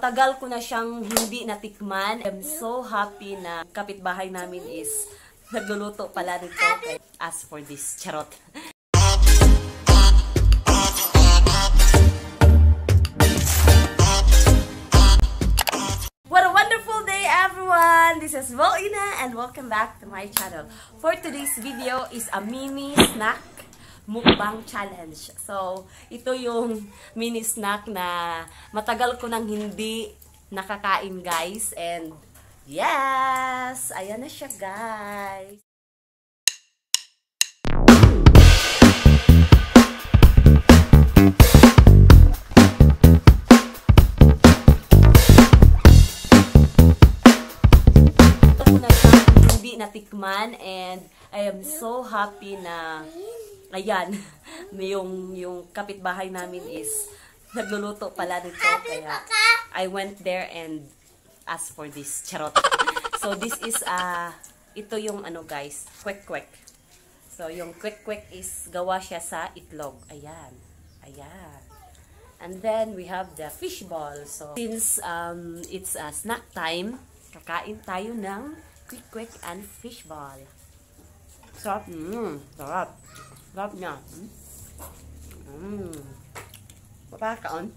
Tagal ko na siyang hindi natikman. I'm so happy na kapitbahay namin is nagluluto pala nito. As for this, charot. What a wonderful day, everyone! This is Vel Ina and welcome back to my channel. For today's video is a mini snack mukbang challenge. So, ito yung mini snack na matagal ko nang hindi nakakain, guys. And yes, ayan na siya, guys. Ito na siya hindi natikman and I am so happy na ayan, yung kapitbahay namin is nagluluto pala nito. Kaya I went there and asked for this, charot. So this is, ito yung ano, guys, kwek-kwek. So yung kwek-kwek is gawa siya sa itlog. Ayan, ayan. And then we have the fish ball. So since it's snack time, kakain tayo ng kwek-kwek and fish ball. Sarap, sarap. Love niya. Papakaon.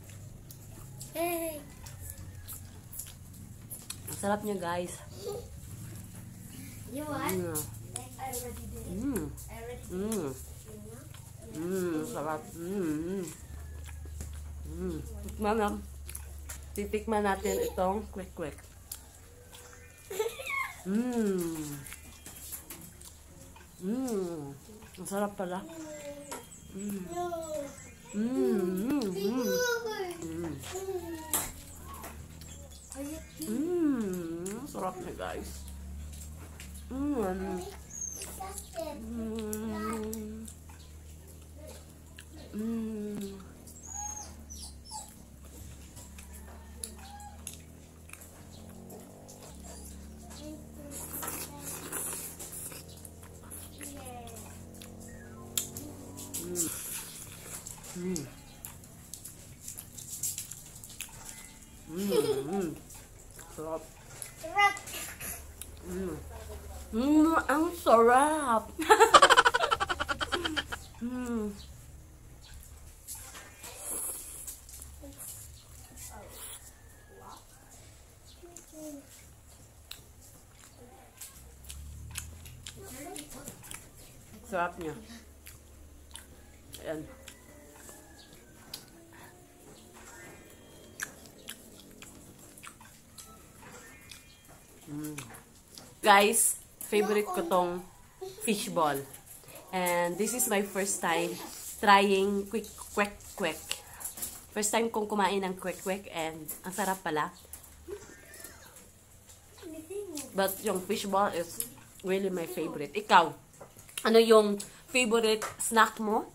Hey. Ang sarap niya, guys. You want? I already did. I already did. Sarap. Tikman na. Titikman natin itong kwek-kwek. Ang sarap pala. Ang sarap na, guys. Sarap. Ang sarap. Sarap niya. Ayan. Guys, favorite ko tong fish ball. And this is my first time trying kwek-kwek. First time kong kumain ng kwek-kwek and ang sarap pala. But yung fish ball is really my favorite. Ikaw, ano yung favorite snack mo?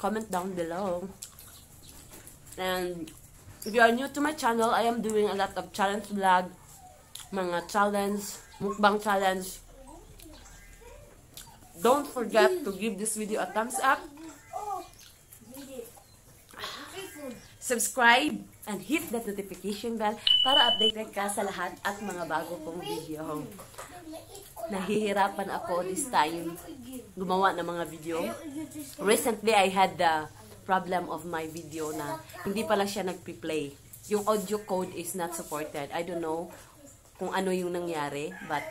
Comment down below. And if you are new to my channel, I am doing a lot of challenge vlog. Mga challenge, mukbang challenge. Don't forget to give this video a thumbs up, subscribe, and hit that notification bell para updated ka sa lahat at mga bago kong video. Nahihirapan ako this time gumawa ng mga video. Recently, I had the problem of my video na hindi pala siya nagpi-play. Yung audio code is not supported. I don't know kung ano yung nangyari, but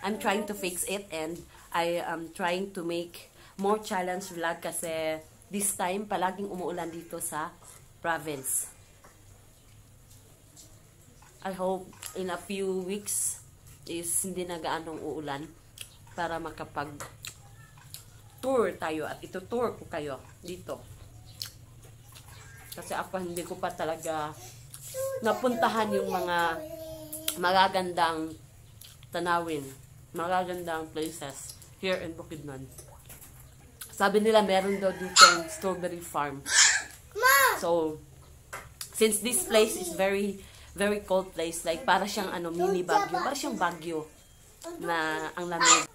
I'm trying to fix it and I am trying to make more challenge vlog kasi this time palaging umuulan dito sa province. I hope in a few weeks is hindi na gaanong uulan para makapag tour tayo at ito tour ko kayo dito. Kasi ako hindi ko pa talaga napuntahan yung mga magagandang tanawin, magagandang places here in Bukidnon. Sabi nila meron daw dito strawberry farm. So, since this place is very cold place, like para siyang ano, mini Baguio, para siyang Baguio na ang lamig.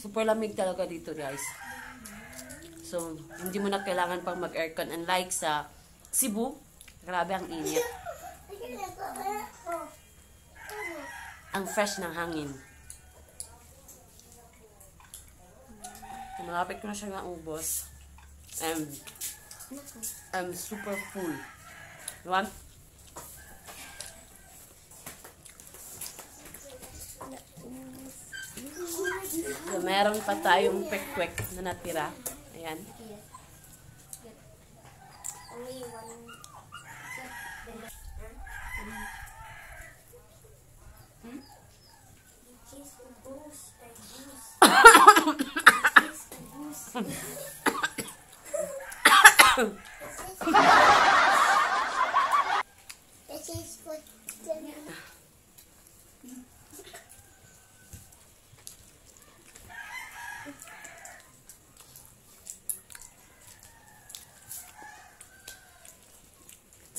Super lamig talaga dito, guys. So, hindi mo na kailangan pang mag-aircon. Unlike sa Cebu, grabe ang init. Ang fresh ng hangin. Malapit ko na siya nga ubos. And I'm super full. You want? So, meron pa tayong pekwek na natira. Ayan.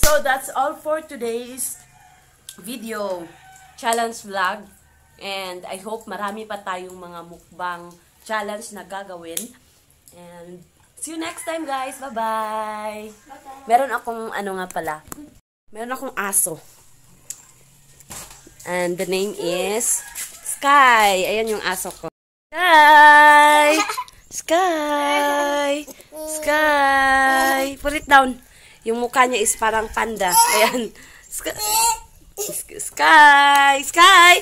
So that's all for today's video challenge vlog, and I hope marami pa tayong mga mukbang challenge na gagawin, and see you next time, guys. Bye bye. Meron akong ano nga pala, meron akong aso, and the name is Sky. Ayan yung aso ko. Sky, Sky, Sky. Put it down. Yung mukha niya is parang panda. Ayan. Sky! Sky! Sky!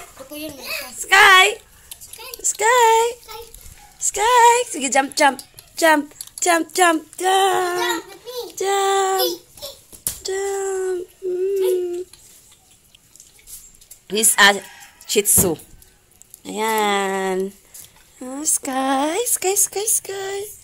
Sky! Sky! Sky! Sige, jump, jump. Jump, jump, jump. Jump, jump, jump. He's a Shih Tzu. Ayan. Sky, Sky, Sky, Sky.